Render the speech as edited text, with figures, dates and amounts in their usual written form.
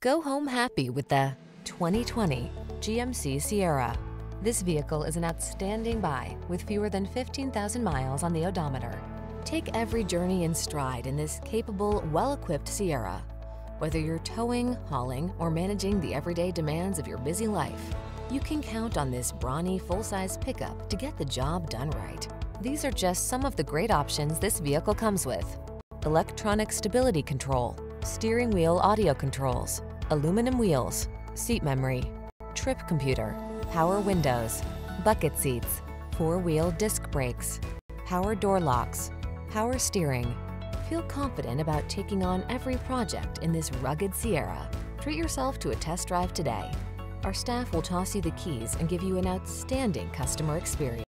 Go home happy with the 2020 GMC Sierra. This vehicle is an outstanding buy with fewer than 15,000 miles on the odometer. Take every journey in stride in this capable, well-equipped Sierra. Whether you're towing, hauling, or managing the everyday demands of your busy life, you can count on this brawny, full-size pickup to get the job done right. These are just some of the great options this vehicle comes with: electronic stability control, steering wheel audio controls, aluminum wheels, seat memory, trip computer, power windows, bucket seats, four-wheel disc brakes, power door locks, power steering. Feel confident about taking on every project in this rugged Sierra. Treat yourself to a test drive today. Our staff will toss you the keys and give you an outstanding customer experience.